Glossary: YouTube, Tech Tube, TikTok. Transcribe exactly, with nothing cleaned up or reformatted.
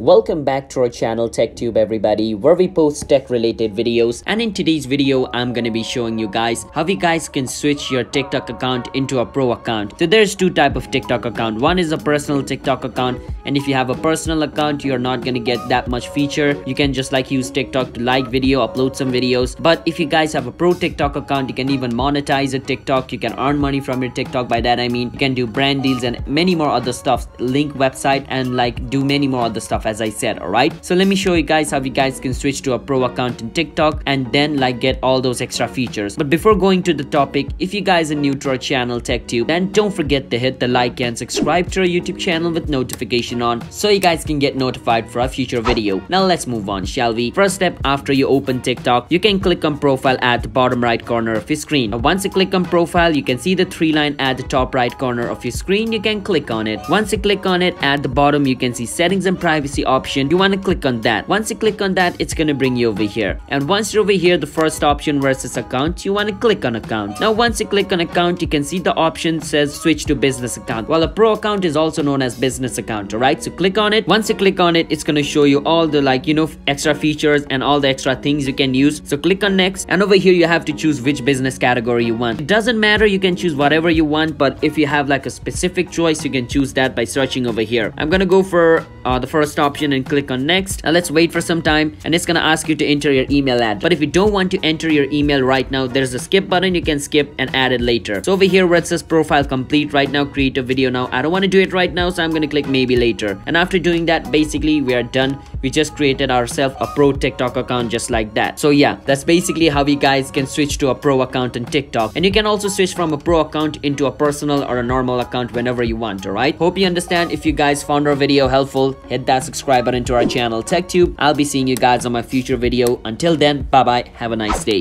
Welcome back to our channel Tech Tube, everybody, where we post tech related videos. And in today's video, I'm gonna be showing you guys how you guys can switch your TikTok account into a pro account. So there's two types of TikTok account. One is a personal TikTok account, and if you have a personal account, you're not gonna get that much feature. You can just like use TikTok to like video, upload some videos. But if you guys have a pro TikTok account, you can even monetize a TikTok. You can earn money from your TikTok. By that I mean you can do brand deals and many more other stuff, link website and like do many more other stuff, as I said. All right, so let me show you guys how you guys can switch to a pro account in TikTok and then like get all those extra features. But before going to the topic, if you guys are new to our channel Tech Tube, then don't forget to hit the like and subscribe to our YouTube channel with notification on, so you guys can get notified for our future video. Now let's move on, shall we? First step, after you open TikTok, you can click on profile at the bottom right corner of your screen. Now once you click on profile, you can see the three line at the top right corner of your screen. You can click on it. Once you click on it, at the bottom you can see settings and privacy option. You want to click on that. Once you click on that, it's going to bring you over here. And once you're over here, the first option versus account, you want to click on account. Now once you click on account, you can see the option says switch to business account. Well, a pro account is also known as business account. All right, so click on it. Once you click on it, it's going to show you all the like you know extra features and all the extra things you can use. So click on next, and over here you have to choose which business category you want. It doesn't matter, you can choose whatever you want, but if you have like a specific choice, you can choose that by searching over here. I'm going to go for uh, the first option and click on next. Now let's wait for some time, and it's gonna ask you to enter your email ad. But if you don't want to enter your email right now, there's a skip button. You can skip and add it later. So over here where it says profile complete right now, create a video now. I don't want to do it right now, so I'm gonna click maybe later. And after doing that, basically we are done. We just created ourselves a pro TikTok account just like that. So yeah, that's basically how you guys can switch to a pro account in TikTok. And you can also switch from a pro account into a personal or a normal account whenever you want. Alright, hope you understand. If you guys found our video helpful, hit that subscribe subscribe button to our channel Tech Tube. I'll be seeing you guys on my future video. Until then, bye bye, have a nice day.